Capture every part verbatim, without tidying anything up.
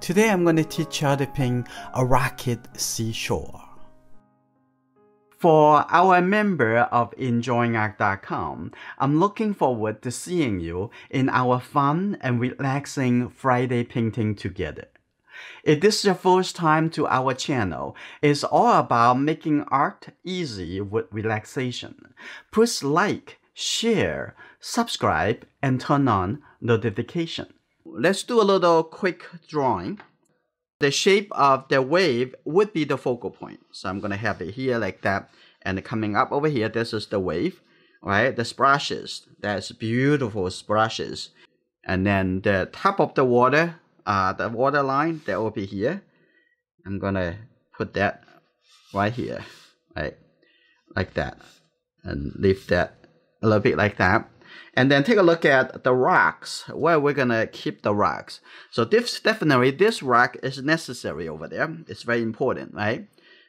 Today I'm going to teach you how to paint a rocket seashore. For our member of enjoying art dot com, I'm looking forward to seeing you in our fun and relaxing Friday painting together. If this is your first time to our channel, it's all about making art easy with relaxation. Please like, share, subscribe, and turn on notifications. Let's do a little quick drawing. The shape of the wave would be the focal point. So I'm going to have it here like that. And coming up over here, this is the wave, right? The splashes, that's beautiful splashes. And then the top of the water, uh, the water line, that will be here. I'm going to put that right here, right? Like that. And leave that a little bit like that. And then take a look at the rocks, where we're going to keep the rocks. So this definitely, this rock is necessary over there. It's very important, right?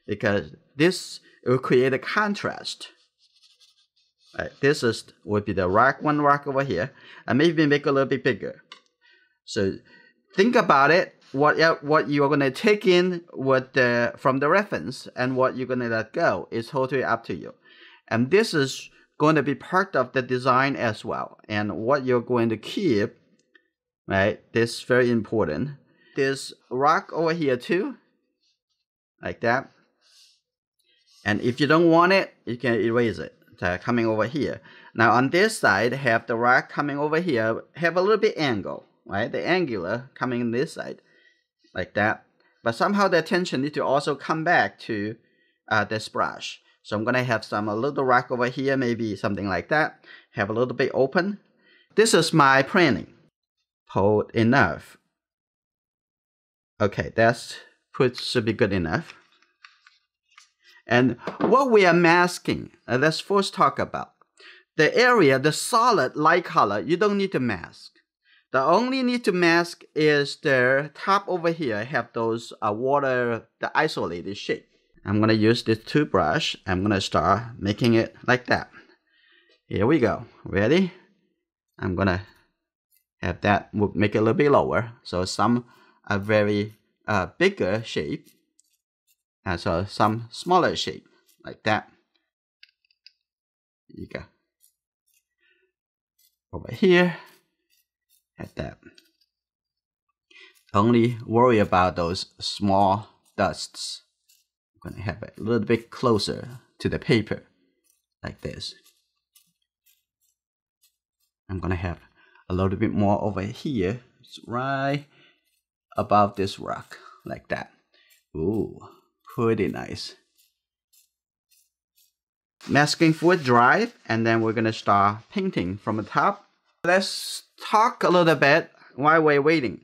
Because this will create a contrast. Right, this is would be the rock, one rock over here. And maybe make it a little bit bigger. So think about it, what, what you're going to take in with the, from the reference and what you're going to let go is totally up to you. And this is going to be part of the design as well, and what you're going to keep, right? This is very important. This rock over here too, like that. And if you don't want it, you can erase it. So coming over here. Now on this side, have the rock coming over here, have a little bit angle, right? The angular coming in this side, like that. But somehow the attention needs to also come back to uh, the splash. So I'm going to have some a little rock over here, maybe something like that. Have a little bit open. This is my planning. Pulled enough. Okay, that's put, should be good enough. And what we are masking, uh, let's first talk about. The area, the solid light color, you don't need to mask. The only need to mask is the top over here, have those uh, water, the isolated shape. I'm going to use this toothbrush. I'm going to start making it like that. Here we go. Ready? I'm going to have that make it a little bit lower. So some are very uh, bigger shape. And so some smaller shape like that. There you go. Over here. At that. Only worry about those small dusts. Going to have it a little bit closer to the paper, like this. I'm going to have a little bit more over here, it's right above this rock, like that. Ooh, pretty nice. Masking fluid dry, and then we're going to start painting from the top. Let's talk a little bit while we're waiting.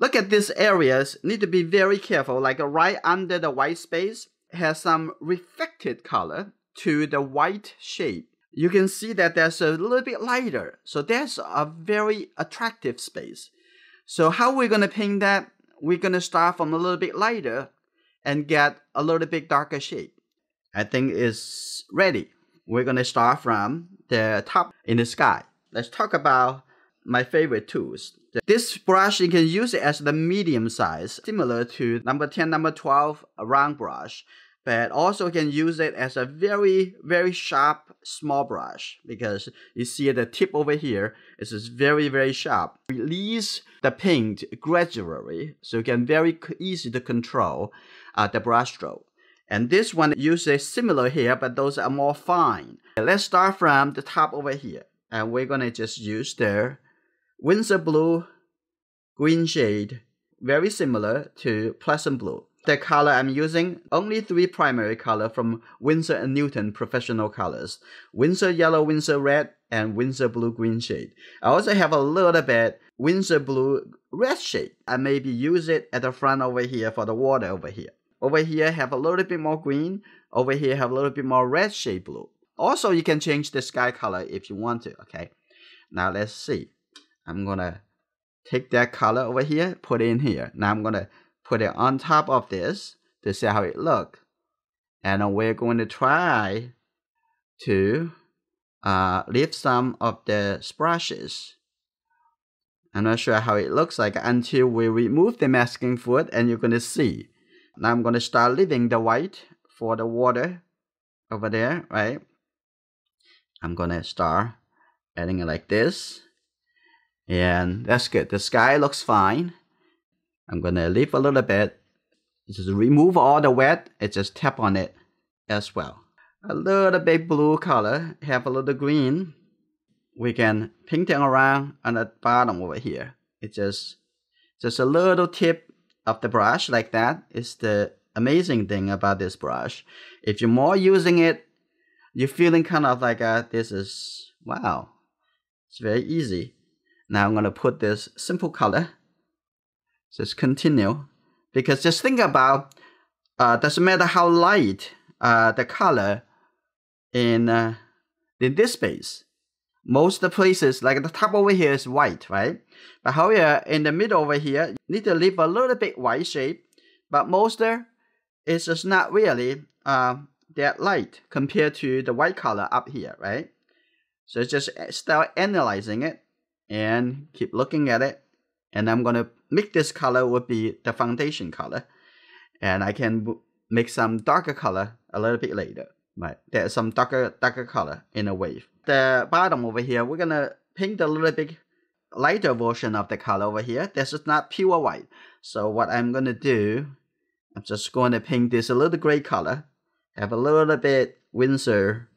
Look at these areas, need to be very careful, like right under the white space has some reflected color to the white shape. You can see that there's a little bit lighter, so that's a very attractive space. So how we're going to paint that, we're going to start from a little bit lighter and get a little bit darker shape. I think it's ready. We're going to start from the top in the sky. Let's talk about my favorite tools. This brush, you can use it as the medium size, similar to number ten, number twelve round brush, but also can use it as a very, very sharp small brush because you see the tip over here is very, very sharp. Release the paint gradually so you can very easy to control uh, the brush stroke. And this one uses similar here, but those are more fine. Let's start from the top over here, and we're gonna just use the Windsor Blue, green shade, very similar to Pleasant Blue. The color I'm using, only three primary colors from Winsor and Newton professional colors. Windsor Yellow, Windsor Red, and Windsor Blue green shade. I also have a little bit Windsor Blue red shade. I maybe use it at the front over here for the water over here. Over here have a little bit more green. Over here have a little bit more red shade blue. Also, you can change the sky color if you want to, okay? Now let's see. I'm going to take that color over here, put it in here. Now I'm going to put it on top of this to see how it looks. And we're going to try to uh, leave some of the splashes I'm not sure how it looks like until we remove the masking fluid, and you're going to see. Now I'm going to start leaving the white for the water over there, right? I'm going to start adding it like this. And that's good. The sky looks fine. I'm going to leave a little bit. Just remove all the wet. I just tap on it as well. A little bit blue color. Have a little green. We can pink them around on the bottom over here. It's just, just a little tip of the brush like that. It's the amazing thing about this brush. If you're more using it, you're feeling kind of like a, this is, wow, it's very easy. Now I'm going to put this simple color. Just continue. Because just think about, uh, doesn't matter how light uh, the color in, uh, in this space. Most of the places, like the top over here is white, right? But however, in the middle over here, you need to leave a little bit white shape. But most there, it's just not really uh, that light compared to the white color up here, right? So just start analyzing it and keep looking at it. And I'm going to make this color would be the foundation color. And I can make some darker color a little bit later. Right, there's some darker, darker color in a wave. The bottom over here, we're gonna paint a little bit lighter version of the color over here. This is not pure white. So what I'm gonna do, I'm just gonna paint this a little gray color. Have a little bit Windsor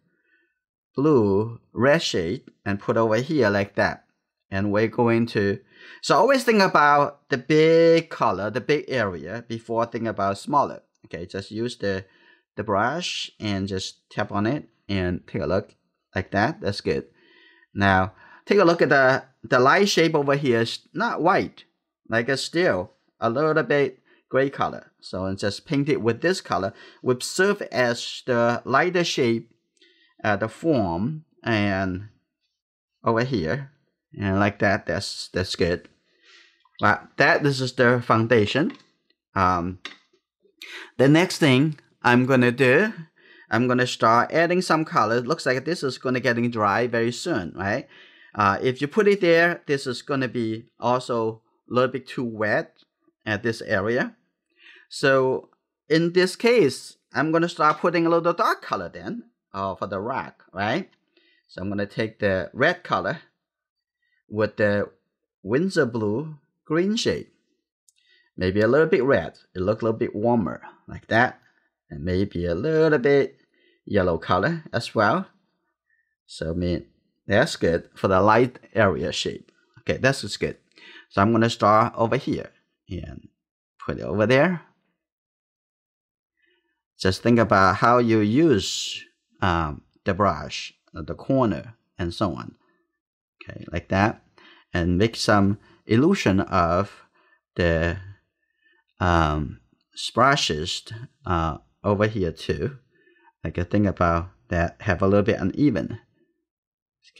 blue red shade and put over here like that. And we're going to, so always think about the big color, the big area before think about smaller. Okay, just use the the brush and just tap on it and take a look like that. That's good. Now take a look at the the light shape over here. It's not white, like it's still a little bit gray color. So and just paint it with this color, which serve as the lighter shape, uh, the form, and over here and like that. That's that's good. But that this is the foundation. Um, the next thing I'm gonna do, I'm gonna start adding some color. It looks like this is gonna getting dry very soon, right? Uh, if you put it there, this is gonna be also a little bit too wet at this area. So in this case, I'm gonna start putting a little dark color then uh, for the rock, right? So I'm gonna take the red color with the Windsor blue green shade. Maybe a little bit red, it looks a little bit warmer like that. And maybe a little bit yellow color as well. So I mean, that's good for the light area shape. Okay, that's just good. So I'm gonna start over here and put it over there. Just think about how you use um, the brush, the corner, and so on. Okay, like that. And make some illusion of the um, splashes uh, over here too. Like I think about that, have a little bit uneven.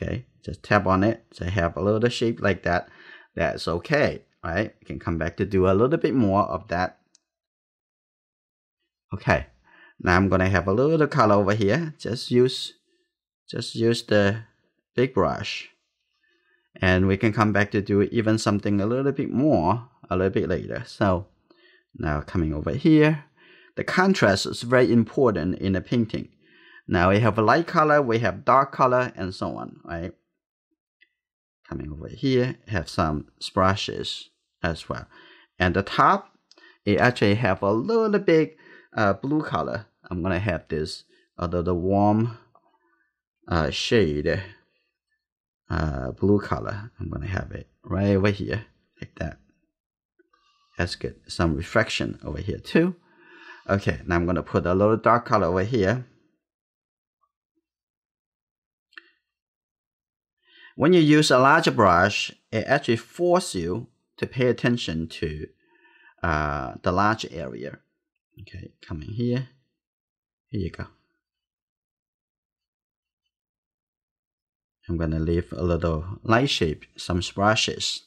Okay, just tap on it. So have a little shape like that. That's okay, right? You can come back to do a little bit more of that. Okay, now I'm gonna have a little color over here. Just use, just use the big brush, and we can come back to do even something a little bit more a little bit later. So now coming over here. The contrast is very important in a painting. Now we have a light color, we have dark color, and so on, right? Coming over here, have some splashes as well. And the top, it actually have a little bit uh, blue color. I'm gonna have this a little warm uh, shade, uh, blue color. I'm gonna have it right over here, like that. That's good, some reflection over here too. Okay, now I'm going to put a little dark color over here. When you use a larger brush, it actually forces you to pay attention to uh, the large area. Okay, come in here. Here you go. I'm going to leave a little light shape, some splashes.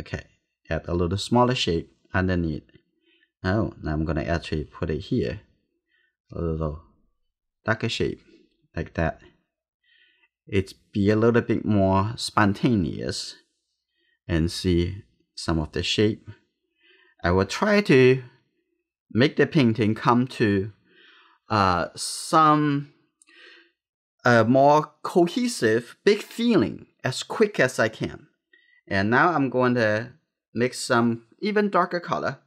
Okay, add a little smaller shape underneath. Oh, now I'm gonna actually put it here, a little darker shape like that. It's be a little bit more spontaneous and see some of the shape. I will try to make the painting come to uh, some uh, more cohesive, big feeling as quick as I can. And now I'm going to make some even darker color.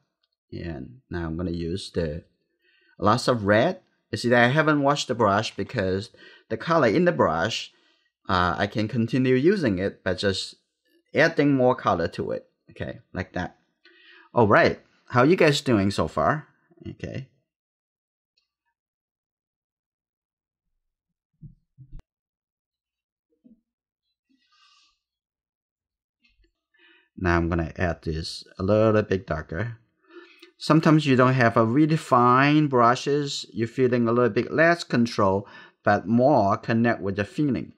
And now I'm going to use the lots of red. You see that I haven't washed the brush because the color in the brush, uh, I can continue using it by just adding more color to it. Okay, like that. All right, how are you guys doing so far? Okay. Now I'm going to add this a little bit darker. Sometimes you don't have a really fine brushes. You're feeling a little bit less control, but more connect with the feeling.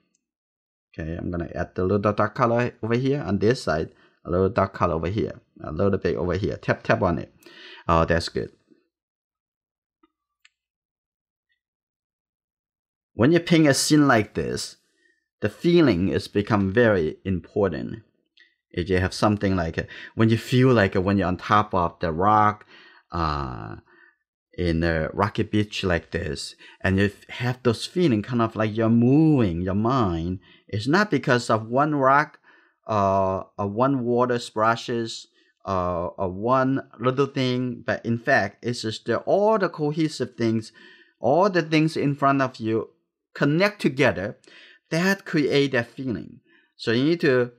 Okay, I'm going to add a little dark color over here on this side. A little dark color over here. A little bit over here. Tap, tap on it. Oh, that's good. When you paint a scene like this, the feeling has become very important. If you have something like it, when you feel like it, when you're on top of the rock, uh, in a rocky beach like this, and you have those feeling kind of like you're moving your mind, it's not because of one rock, uh, or one water splashes, uh, or one little thing, but in fact, it's just the, all the cohesive things, all the things in front of you connect together, that create that feeling. So you need to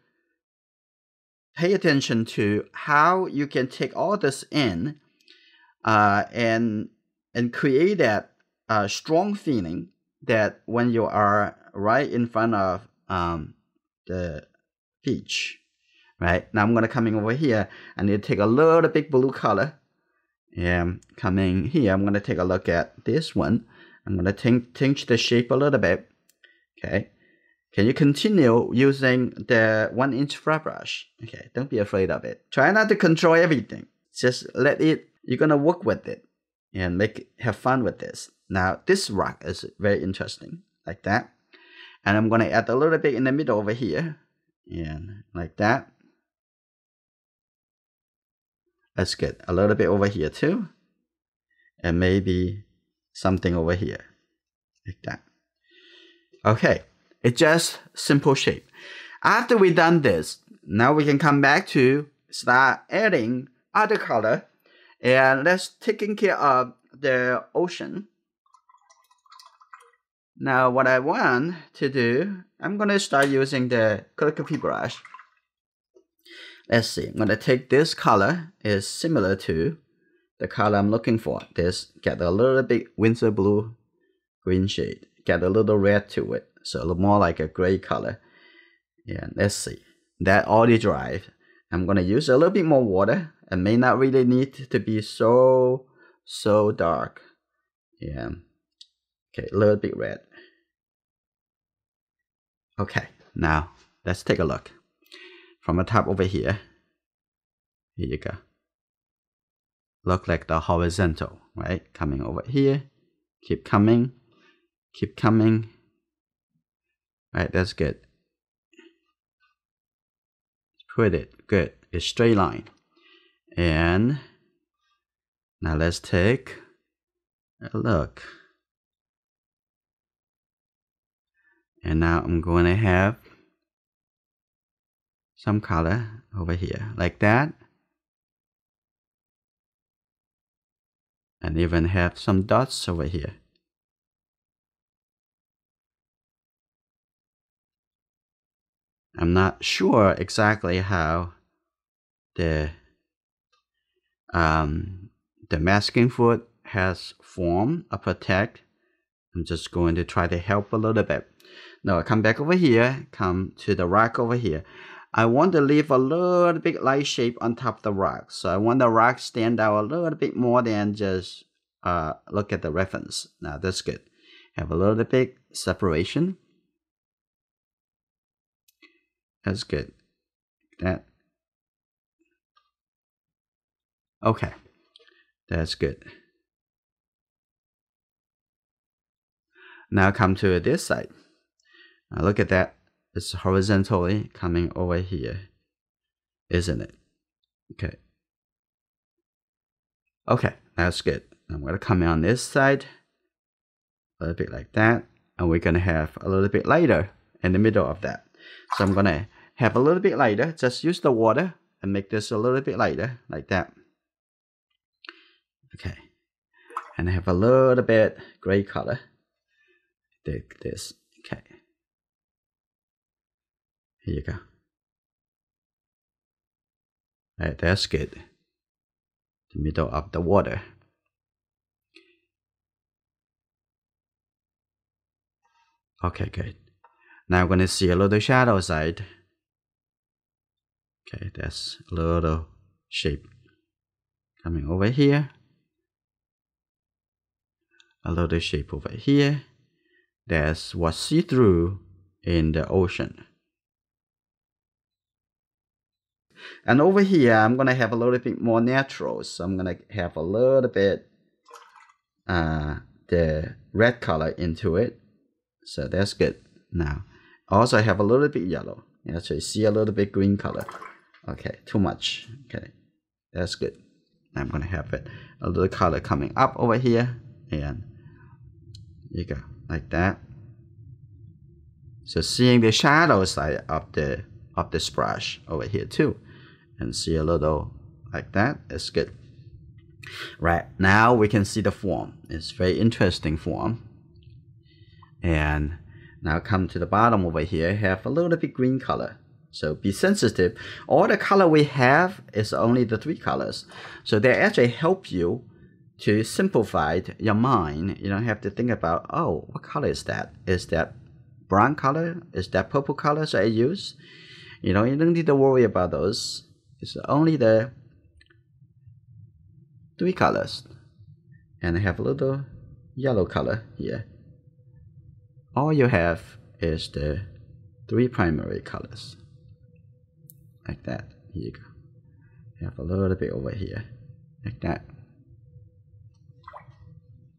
pay attention to how you can take all this in uh, and and create that uh, strong feeling that when you are right in front of um, the beach, right? Now I'm gonna come in over here. I need to take a little bit blue color. Yeah, coming here, I'm gonna take a look at this one. I'm gonna tinge the shape a little bit. Okay. Can you continue using the one inch flat brush? Okay, don't be afraid of it. Try not to control everything. Just let it, you're gonna work with it and make it, have fun with this. Now this rock is very interesting, like that. And I'm gonna add a little bit in the middle over here. And like that. That's good. A little bit over here too. And maybe something over here, like that. Okay. It's just simple shape. After we've done this, now we can come back to start adding other color. And let's taking care of the ocean. Now what I want to do, I'm going to start using the calligraphy brush. Let's see, I'm going to take this color. It's similar to the color I'm looking for. This get a little bit Windsor blue green shade. Get a little red to it. So a little more like a gray color. Yeah, let's see. That already dried. I'm going to use a little bit more water. It may not really need to be so, so dark. Yeah. Okay, a little bit red. Okay, now let's take a look. From the top over here. Here you go. Look like the horizontal, right? Coming over here. Keep coming. Keep coming. Alright, that's good. Put it, good. It's straight line. And now let's take a look. And now I'm going to have some color over here, like that. And even have some dots over here. I'm not sure exactly how the um, the masking foot has formed or protect. I'm just going to try to help a little bit. Now I come back over here, come to the rock over here. I want to leave a little bit light shape on top of the rock. So I want the rock stand out a little bit more than just uh, look at the reference. Now that's good. Have a little bit separation. That's good. That. Okay. That's good. Now come to this side. Now look at that. It's horizontally coming over here. isn't it? Okay. Okay, that's good. I'm going to come on this side a little bit like that, and we're going to have a little bit lighter in the middle of that. So I'm going to have a little bit lighter, just use the water and make this a little bit lighter like that. Okay, and I have a little bit gray color like this. Okay, here you go. All right, that's good. The middle of the water. Okay, good. Now I'm going to see a little shadow side. Okay, that's a little shape coming over here. A little shape over here. That's what see-through in the ocean. And over here, I'm going to have a little bit more natural. So I'm going to have a little bit uh, the red color into it. So that's good. Now, also I have a little bit yellow. Actually, see a little bit green color. Okay, too much. Okay, that's good. I'm going to have it a little color coming up over here. And you go, like that. So seeing the shadow side of the of the splash over here too, and see a little like that. It's good. Right, now we can see the form. It's very interesting form. And now come to the bottom over here, have a little bit green color. So be sensitive. All the color we have is only the three colors. So they actually help you to simplify your mind. You don't have to think about, oh, what color is that? Is that brown color? Is that purple color that I use? You know, you don't need to worry about those. It's only the three colors. And I have a little yellow color here. All you have is the three primary colors. Like that. Here you go. You have a little bit over here. Like that.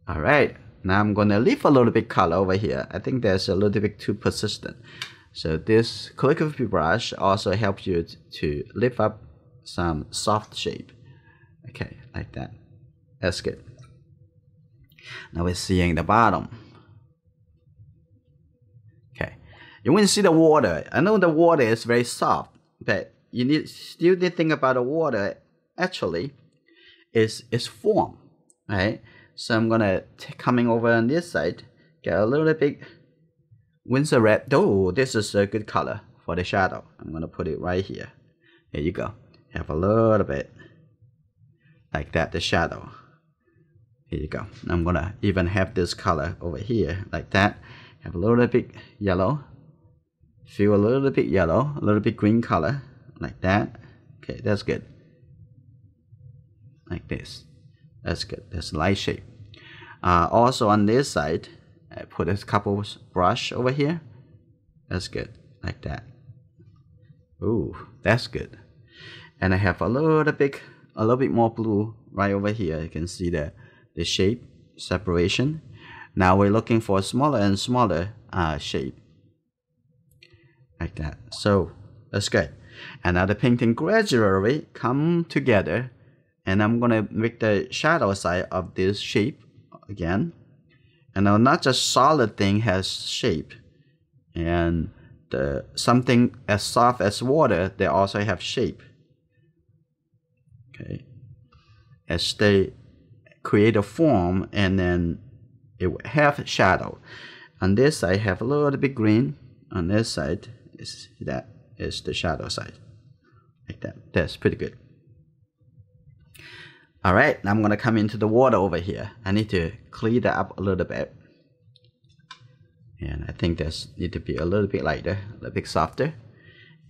All right, now I'm going to leave a little bit color over here. I think that's a little bit too persistent. So this calligraphy brush also helps you to lift up some soft shape. Okay, like that. That's good. Now we're seeing the bottom. Okay, you want to see the water. I know the water is very soft, but you need still need to think about the water actually is its form, right? So I'm gonna t coming over on this side, get a little bit Windsor red. Oh, this is a good color for the shadow. I'm gonna put it right here. There you go. Have a little bit like that, the shadow. Here you go. I'm gonna even have this color over here like that. Have a little bit yellow. Feel a little bit yellow, a little bit green color like that. Okay, that's good. Like this. That's good. That's light shape. Uh, also on this side, I put a couple brush over here. That's good. Like that. Ooh, that's good. And I have a little bit, a little bit more blue right over here. You can see the the shape separation. Now we're looking for a smaller and smaller uh, shape. Like that. So that's good. And now the painting gradually come together. And I'm going to make the shadow side of this shape again. And now not just solid thing has shape. And the, something as soft as water, they also have shape. Okay. As they create a form and then it will have shadow. On this side, have a little bit green. On this side, is that is the shadow side. Like that. That's pretty good. Alright, now I'm going to come into the water over here. I need to clean that up a little bit. And I think that's need to be a little bit lighter, a little bit softer.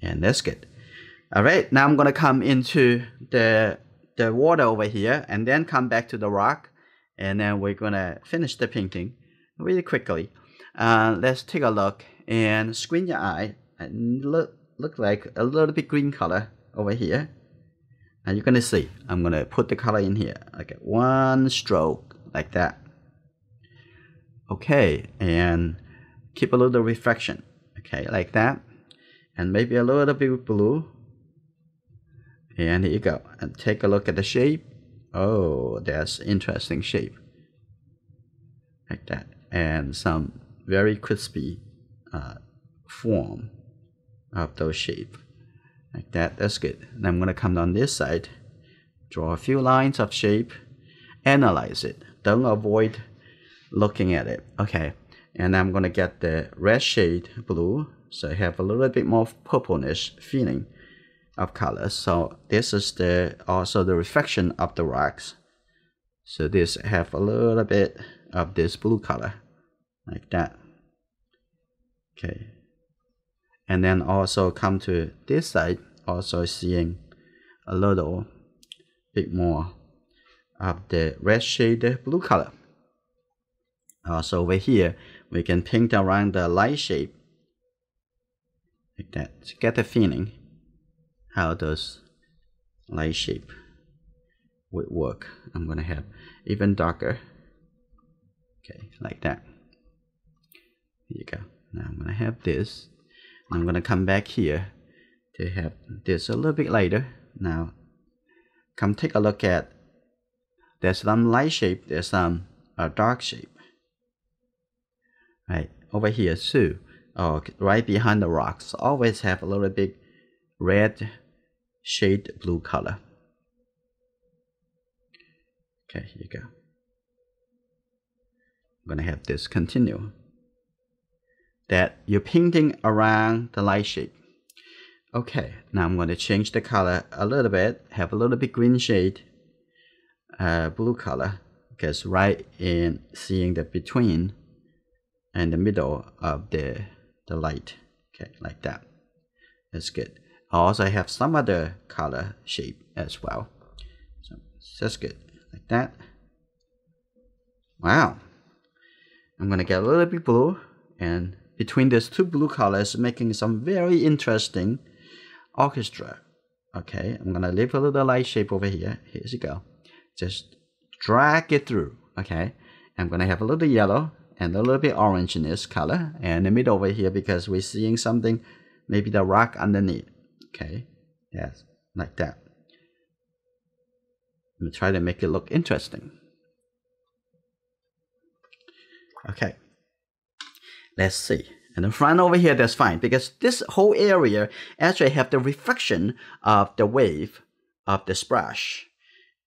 And that's good. Alright, now I'm going to come into the, the water over here and then come back to the rock. And then we're going to finish the painting really quickly. Uh, let's take a look and screen your eye. And look, look like a little bit green color over here. And you're gonna see, I'm gonna put the color in here. Okay, one stroke like that. Okay, and keep a little reflection. Okay, like that. And maybe a little bit blue. And here you go. And take a look at the shape. Oh, that's interesting shape. Like that. And some very crispy uh, form of those shape. Like that. That's good. And I'm going to come down this side. Draw a few lines of shape. Analyze it. Don't avoid looking at it. Okay. And I'm going to get the red shade blue. So I have a little bit more purplish feeling of color. So this is the also the reflection of the rocks. So this have a little bit of this blue color, like that. Okay. And then also come to this side, also seeing a little bit more of the red shade blue color. Also over here, we can paint around the light shape, like that, to get the feeling how those light shape would work. I'm going to have even darker. Okay, like that. Here you go. Now I'm going to have this. I'm going to come back here to have this a little bit later. Now, come take a look at, there's some light shape, there's some uh, dark shape. Right, over here too, oh, right behind the rocks, always have a little bit red shade blue color. Okay, here you go. I'm gonna have this continue. That you're painting around the light shape. Okay, now I'm gonna change the color a little bit, have a little bit green shade, uh, blue color, because right in seeing the between and the middle of the, the light. Okay, like that. That's good. I also have some other color shape as well. So that's good. Like that. Wow. I'm gonna get a little bit blue, and between these two blue colors making some very interesting orchestra. Okay, I'm gonna leave a little light shape over here. Here you go. Just drag it through. Okay. I'm gonna have a little yellow and a little bit orange in this color, and the middle over here because we're seeing something, maybe the rock underneath. Okay, yes, like that. Let me try to make it look interesting. Okay, let's see. And the front over here, that's fine because this whole area actually have the reflection of the wave of the splash.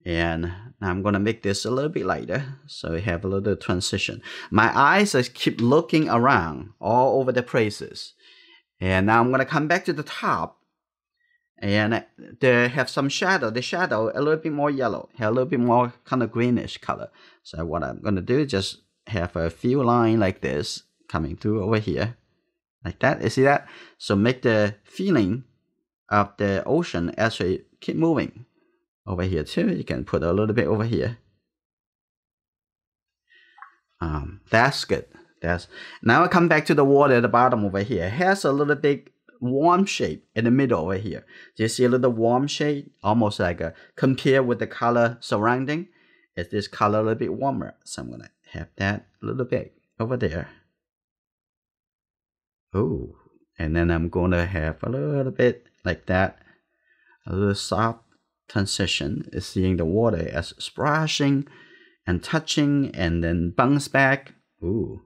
And I'm going to make this a little bit lighter, so we have a little transition. My eyes I keep looking around all over the places. And now I'm going to come back to the top. And they have some shadow. The shadow a little bit more yellow, have a little bit more kind of greenish color. So what I'm going to do is just have a few lines like this coming through over here. Like that. You see that? So make the feeling of the ocean actually keep moving. Over here too, you can put a little bit over here. Um, that's good. That's now I come back to the water at the bottom over here. It has a little bit warm shape in the middle over here. Do you see a little warm shade? Almost like a compare with the color surrounding. Is this color a little bit warmer? So I'm gonna have that a little bit over there. Oh, and then I'm gonna have a little bit like that, a little soft. Transition is seeing the water as splashing and touching and then bounce back. Ooh,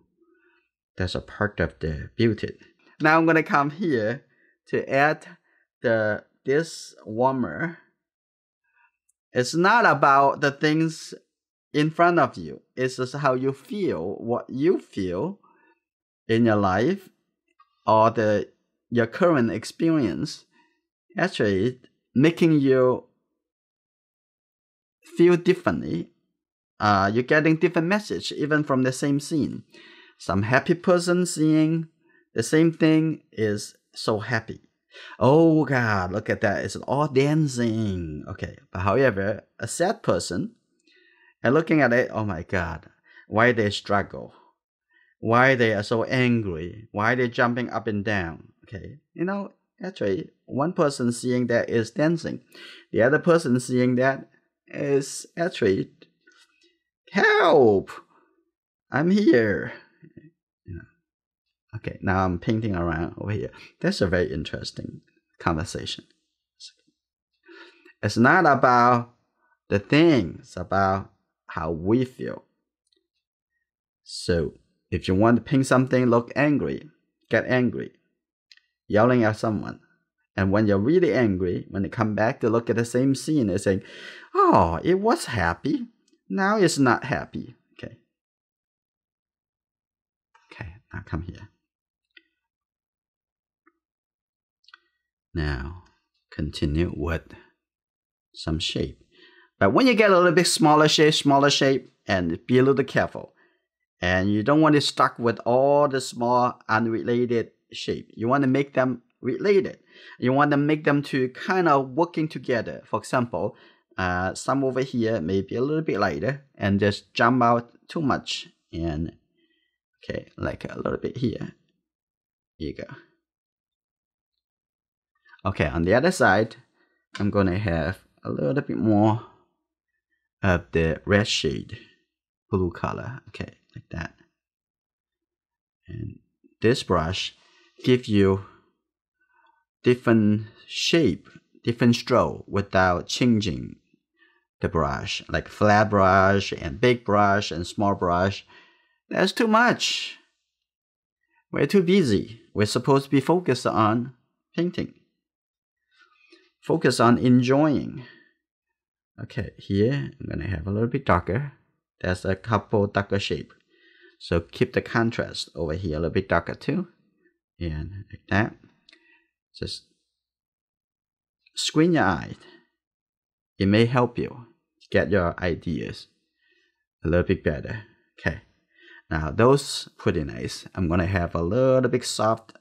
that's a part of the beauty. Now I'm gonna come here to add the this warmer. It's not about the things in front of you. It's just how you feel, what you feel in your life or the your current experience. Actually, making you feel differently. Uh, you're getting different message even from the same scene. Some happy person seeing the same thing is so happy. Oh God, look at that. It's all dancing. Okay. But however, a sad person and looking at it, oh my God, why they struggle? Why they are so angry? Why they jumping up and down? Okay. You know, actually one person seeing that is dancing. The other person seeing that is actually help. I'm here. Okay, now I'm painting around over here. That's a very interesting conversation. It's not about the thing, it's about how we feel. So if you want to paint something, look angry, get angry, yelling at someone. And when you're really angry, when they come back to look at the same scene, they're saying, oh, it was happy, now it's not happy. Okay. Okay, now come here. Now, continue with some shape. But when you get a little bit smaller shape, smaller shape, and be a little careful. And you don't want to stuck with all the small unrelated shape. You want to make them related. You want to make them to kind of working together. For example, uh, some over here may be a little bit lighter and just jump out too much. And okay, like a little bit here. Here you go. Okay, on the other side, I'm going to have a little bit more of the red shade, blue color. Okay, like that. And this brush gives you different shape, different stroke without changing the brush, like flat brush and big brush and small brush. That's too much. We're too busy. We're supposed to be focused on painting. Focus on enjoying. Okay, here I'm gonna have a little bit darker. There's a couple darker shape. So keep the contrast over here a little bit darker too. And like that. Just screen your eye. It may help you get your ideas a little bit better. Okay, now those pretty nice. I'm gonna have a little bit soft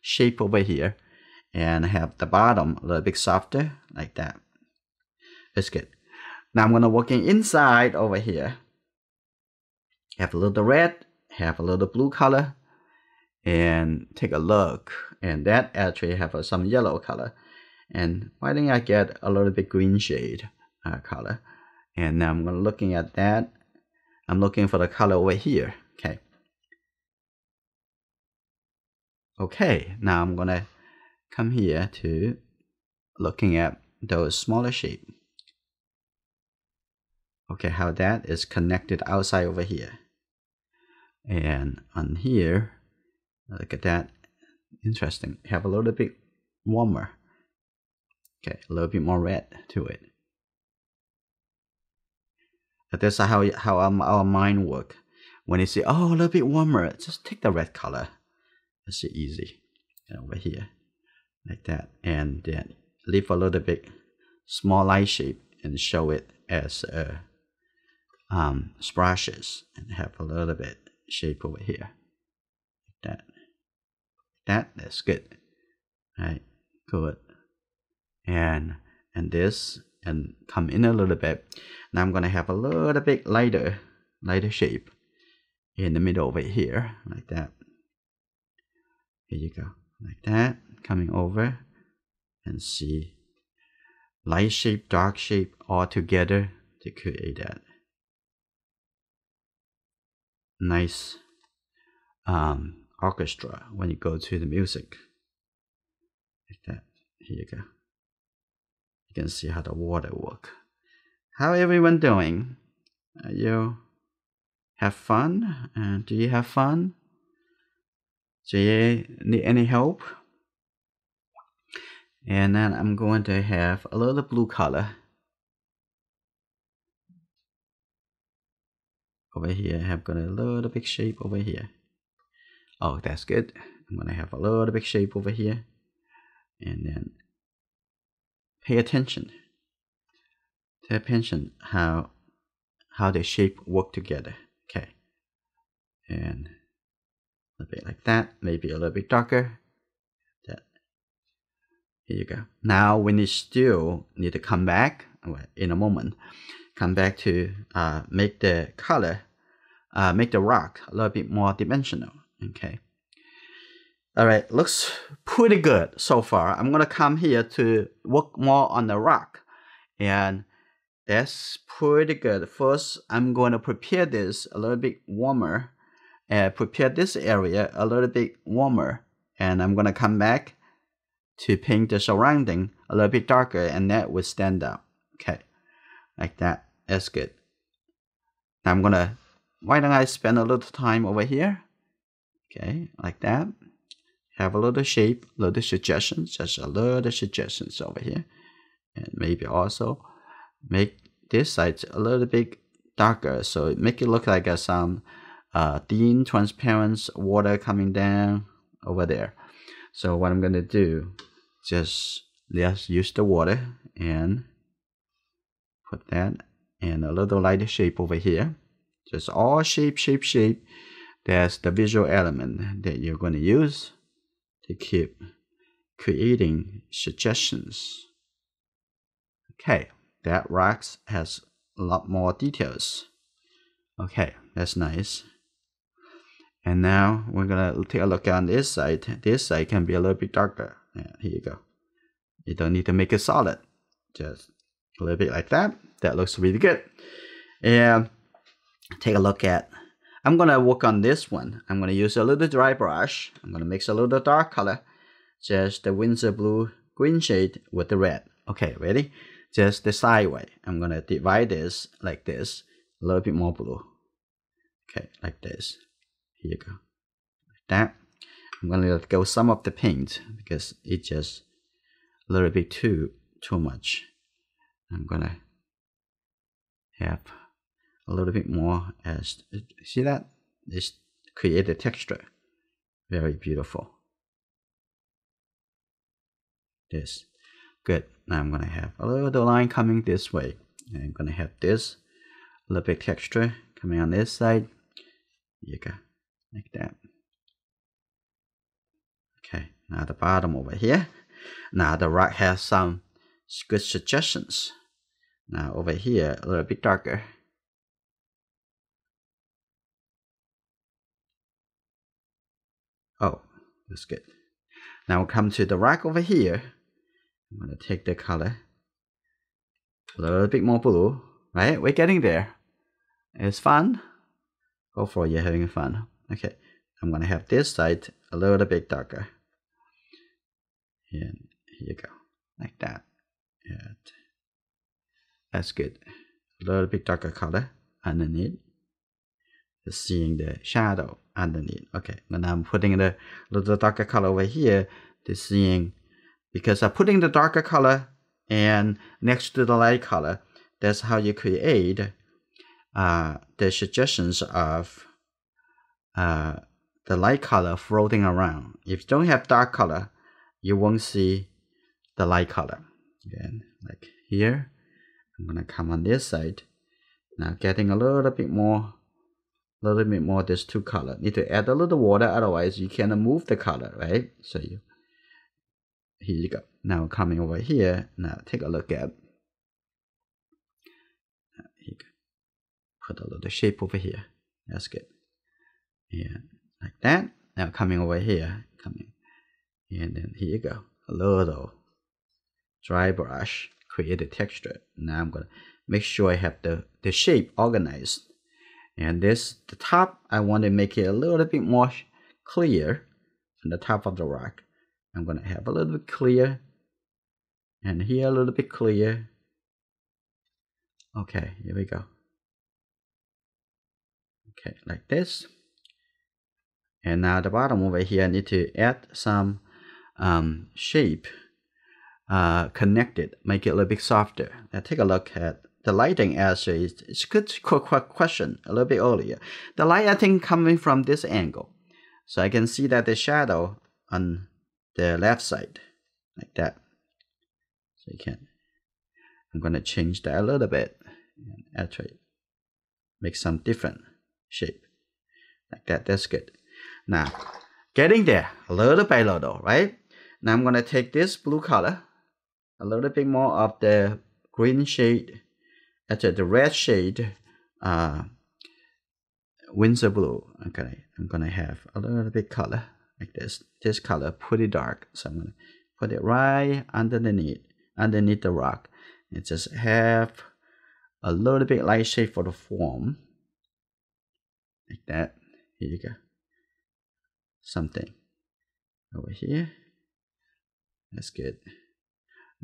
shape over here. And have the bottom a little bit softer, like that. That's good. Now I'm gonna work in inside over here. Have a little red, have a little blue color, and take a look. And that actually have some yellow color. And why didn't I get a little bit green shade uh, color? And now I'm gonna looking at that. I'm looking for the color over here. Okay. Okay. Now I'm gonna come here to looking at those smaller shape. Okay, how that is connected outside over here. And on here, look at that. Interesting. Have a little bit warmer. Okay, a little bit more red to it. But that's how, how our mind work. When you see, oh, a little bit warmer, just take the red color. That's easy. And over here. Like that, and then leave a little bit small light shape and show it as a um, splashes, and have a little bit shape over here. That, that that's good, right? Good, and and this, and come in a little bit. Now I'm gonna have a little bit lighter, lighter shape in the middle over here, like that. Here you go, like that. Coming over and see light shape, dark shape all together to create that nice um, orchestra when you go to the music. Like that. Here you go. You can see how the water work. How everyone doing? Are you have fun? Uh, do you have fun? Do you need any help? And then I'm going to have a little blue color. Over here, I'm going to have a little bit shape over here. Oh, that's good. I'm going to have a little bit shape over here. And then pay attention. Pay attention how, how the shape work together. Okay. And a bit like that, maybe a little bit darker. Here you go. Now we need still need to come back in a moment. Come back to uh, make the color, uh, make the rock a little bit more dimensional. Okay. All right, looks pretty good so far. I'm gonna come here to work more on the rock, and that's pretty good. First, I'm gonna prepare this a little bit warmer, and uh, prepare this area a little bit warmer, and I'm gonna come back to paint the surrounding a a little bit darker, and that would stand up. Okay, like that. That's good. Now I'm gonna, why don't I spend a little time over here? Okay, like that. Have a little shape, little suggestions, just a little suggestions over here. And maybe also make this side a little bit darker, so make it look like uh, some uh, thin, transparent water coming down over there. So what I'm gonna do, just let's use the water and put that in a little lighter shape over here. Just all shape, shape, shape. That's the visual element that you're gonna use to keep creating suggestions. Okay, that rock has a lot more details. Okay, that's nice. And now we're gonna take a look on this side. This side can be a little bit darker. Yeah, here you go. You don't need to make it solid. Just a little bit like that. That looks really good. And take a look at, I'm gonna work on this one. I'm gonna use a little dry brush. I'm gonna mix a little dark color. Just the Windsor blue green shade with the red. Okay, ready? Just the side way. I'm gonna divide this like this. A little bit more blue. Okay, like this. Here you go. Like that. I'm gonna let go some of the paint because it's just a little bit too too much. I'm gonna have a little bit more as, see that? This create a texture. Very beautiful. This. Good. Now I'm gonna have a little line coming this way. And I'm gonna have this a little bit texture coming on this side. Here you go. Like that. Okay, now the bottom over here. Now the rock has some good suggestions. Now over here, a little bit darker. Oh, that's good. Now we'll come to the rock over here. I'm gonna take the color a little bit more blue, right? We're getting there. It's fun. Go for it, you're having fun. Okay, I'm gonna have this side a little bit darker. And here you go, like that. And that's good. A little bit darker color underneath. Just seeing the shadow underneath. Okay, and I'm putting the little darker color over here to seeing, because I'm putting the darker color and next to the light color. That's how you create uh, the suggestions of uh, the light color floating around. If you don't have dark color, you won't see the light color. Again, like here, I'm gonna come on this side. Now getting a little bit more, a little bit more these two colors. Need to add a little water, otherwise you cannot move the color, right? So you, here you go. Now coming over here, now take a look at, you put a little shape over here. That's good. And like that. Now coming over here, coming. And then here you go, a little dry brush, create a texture. Now I'm gonna make sure I have the, the shape organized. And this, the top, I want to make it a little bit more clear on the top of the rock. I'm gonna have a little bit clear, and here a little bit clear. Okay, here we go. Okay, like this. And now the bottom over here, I need to add some Um, shape uh, connected, make it a little bit softer. Now take a look at the lighting. Actually, it's a good question a little bit earlier. The light, I think, coming from this angle, so I can see that the shadow on the left side, like that. So you can. I'm gonna change that a little bit and actually make some different shape, like that. That's good. Now getting there, a little by little, right? Now I'm gonna take this blue color, a little bit more of the green shade, actually the red shade, uh, Windsor blue. Okay, I'm gonna have a little bit color like this. This color pretty dark, so I'm gonna put it right underneath, underneath the rock, and just have a little bit light shade for the form, like that. Here you go. Something over here. That's good.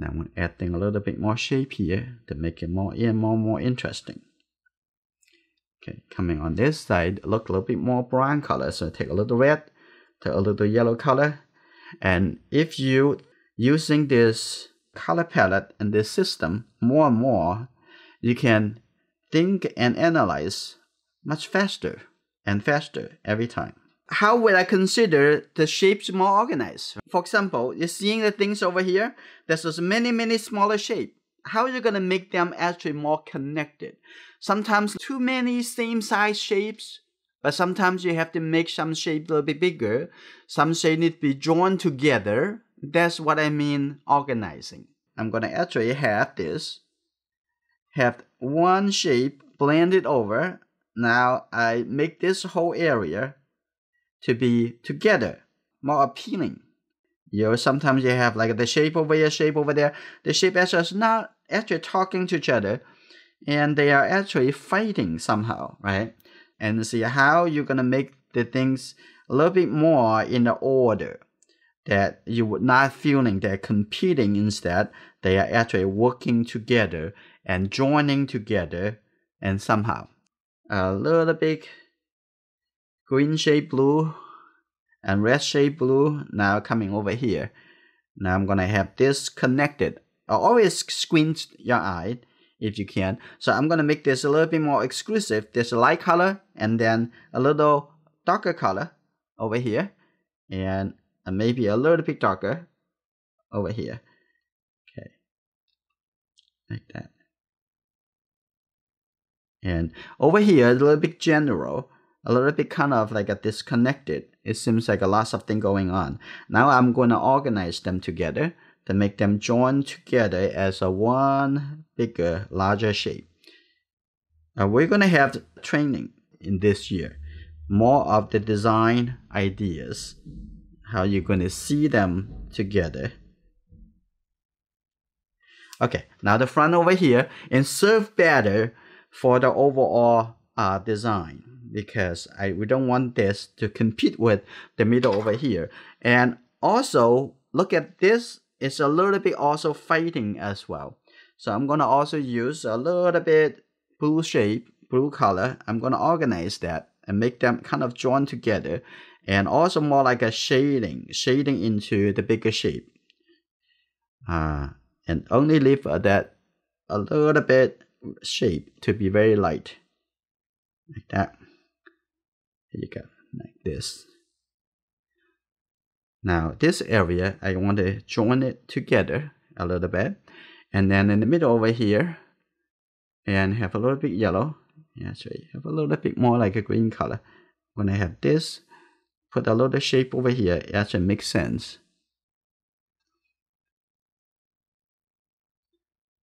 Now I'm going to add thing a little bit more shape here to make it more and more more interesting. Okay, coming on this side, look a little bit more brown color. So take a little red, take a little yellow color. And if you using this color palette and this system more and more, you can think and analyze much faster and faster every time. How would I consider the shapes more organized? For example, you're seeing the things over here. There's just many, many smaller shapes. How are you going to make them actually more connected? Sometimes too many same size shapes, but sometimes you have to make some shapes a little bit bigger. Some shapes need to be drawn together. That's what I mean organizing. I'm going to actually have this. Have one shape blended over. Now I make this whole area to be together, more appealing. You know, sometimes you have like the shape over here, shape over there. The shape actually is not actually talking to each other, and they are actually fighting somehow, right? And see how you're gonna make the things a little bit more in the order that you would not feeling they're competing. Instead, they are actually working together and joining together, and somehow a little bit. Green shade blue and red shade blue now coming over here. Now I'm gonna have this connected. I always squint your eye if you can. So I'm gonna make this a little bit more exclusive. There's a light color and then a little darker color over here, and maybe a little bit darker over here. Okay, like that. And over here a little bit general. A little bit kind of like a disconnected. It seems like a lot of things going on. Now I'm going to organize them together to make them join together as a one bigger, larger shape. Uh, we're going to have training in this year. More of the design ideas. How you're going to see them together. Okay, now the front over here. And serve better for the overall uh, design. Because I, we don't want this to compete with the middle over here. And also, look at this. It's a little bit also fighting as well. So I'm going to also use a little bit blue shape, blue color. I'm going to organize that and make them kind of join together. And also more like a shading, shading into the bigger shape. Uh, and only leave that a little bit shape to be very light. Like that. Here you go, like this. Now this area, I want to join it together a little bit. And then in the middle over here, and have a little bit yellow. Actually, have a little bit more like a green color. When I have this, put a little shape over here, it actually makes sense.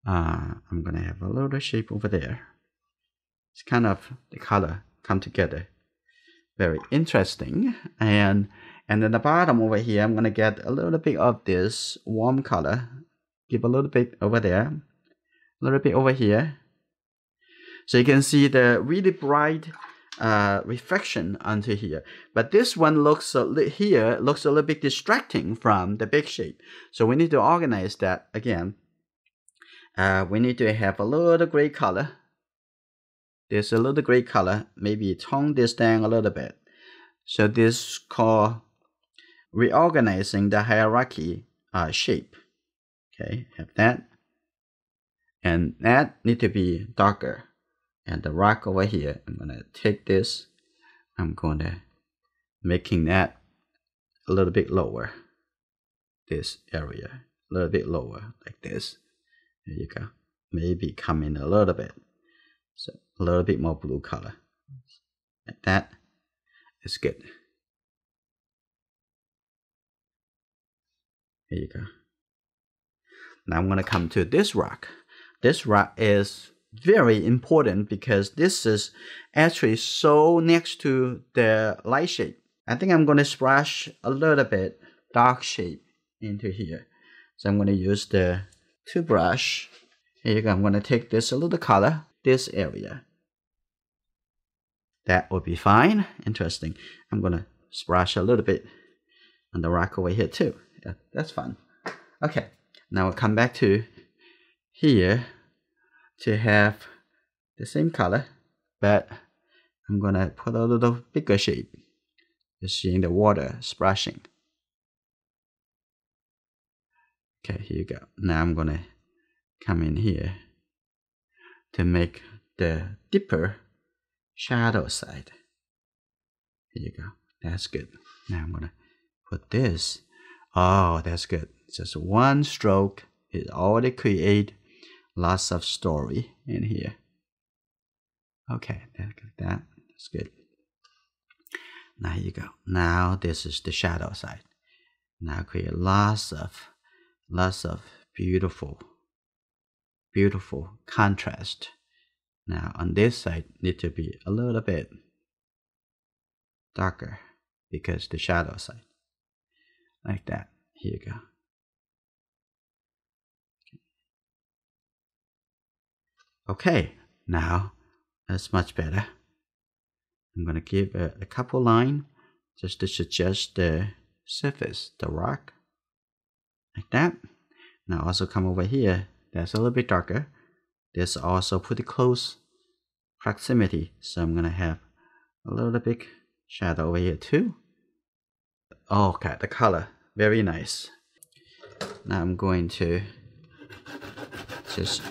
Uh, I'm gonna have a little shape over there. It's kind of the color come together. Very interesting. And and then the bottom over here, I'm gonna get a little bit of this warm color. Give a little bit over there, a little bit over here. So you can see the really bright uh, reflection onto here. But this one looks a li here looks a little bit distracting from the big shape. So we need to organize that again. Uh, we need to have a little gray color. There's a little gray color, maybe tone this down a little bit. So this is called reorganizing the hierarchy uh, shape. Okay, have that. And that need to be darker. And the rock over here, I'm gonna take this. I'm gonna making that a little bit lower. This area, a little bit lower, like this. There you go. Maybe come in a little bit. So a little bit more blue color, like that. It's good. There you go. Now I'm gonna come to this rock. This rock is very important because this is actually so next to the light shape. I think I'm gonna splash a little bit dark shape into here. So I'm gonna use the toothbrush. Here you go, I'm gonna take this a little color. This area. That would be fine. Interesting. I'm gonna splash a little bit on the rock over here too. Yeah, that's fun. Okay, Now we'll come back to here to have the same color, but I'm gonna put a little bigger shape. You're seeing the water splashing. Okay, here you go. Now I'm gonna come in here to make the deeper shadow side. Here you go. That's good. Now I'm gonna put this. Oh, that's good. Just one stroke. It already create lots of story in here. Okay, that. That's good. Now here you go. Now this is the shadow side. Now create lots of lots of beautiful beautiful contrast. Now on this side need to be a little bit darker because the shadow side. Like that. Here you go. Okay, now that's much better. I'm gonna give a, a couple lines just to suggest the surface, the rock, like that. Now also come over here. That's a little bit darker. This also pretty close proximity, so I'm gonna have a little bit shadow over here too. Okay, the color very nice. Now I'm going to just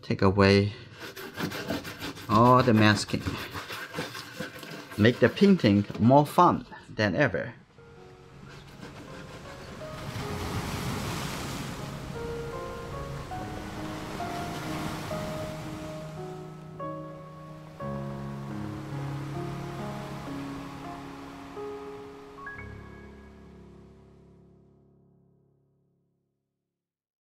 take away all the masking. Make the painting more fun than ever.